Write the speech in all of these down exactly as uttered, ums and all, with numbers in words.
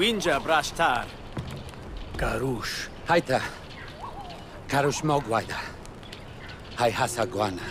Wenja brashtar. Karush. Haita. Karush mogwaida. Hai hasagwana.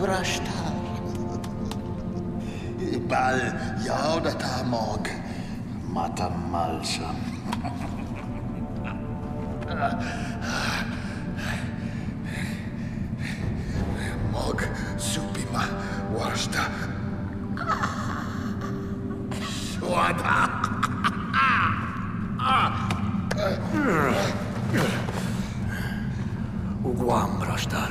Brashtar. Bal yaudata mog matamalsam. Mog supima warsta. Uguam brashtar.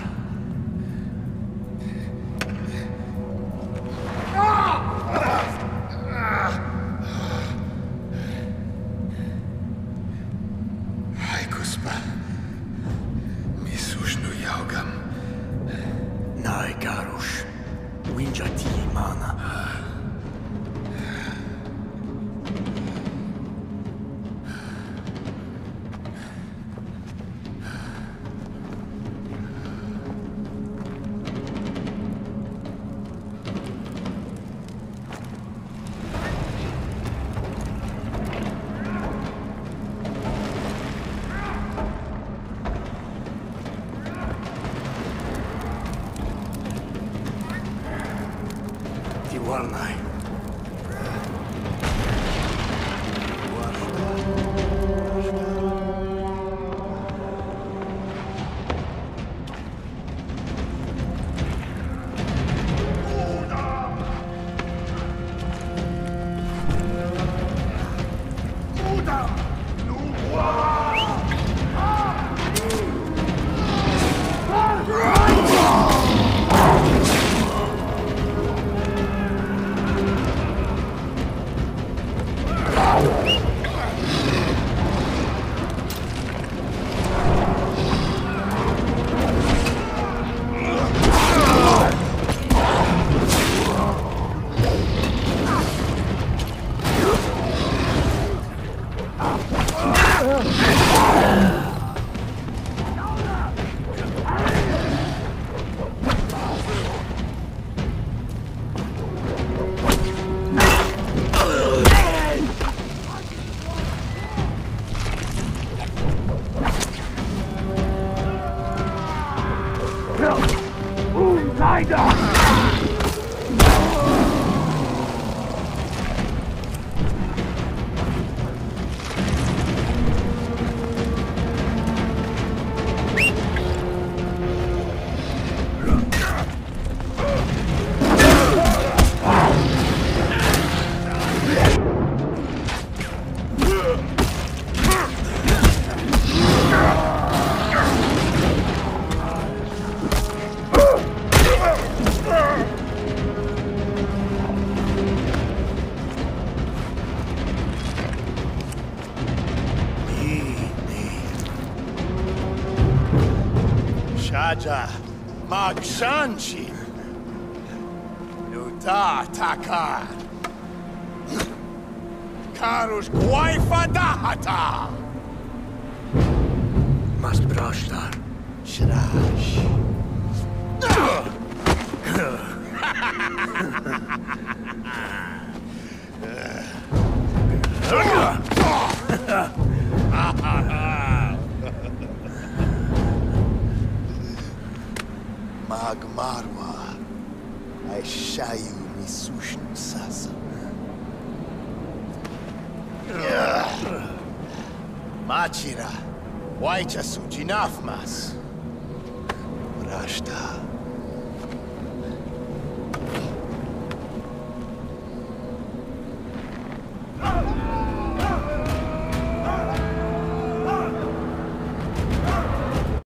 Raja Magsanchi Luta Takkar Karush Kwaifadahata Must Brashtar Shrash Magmarwa, I shy you Misushn Sasa. Machira, Waicha Sujinafmas. Rashta.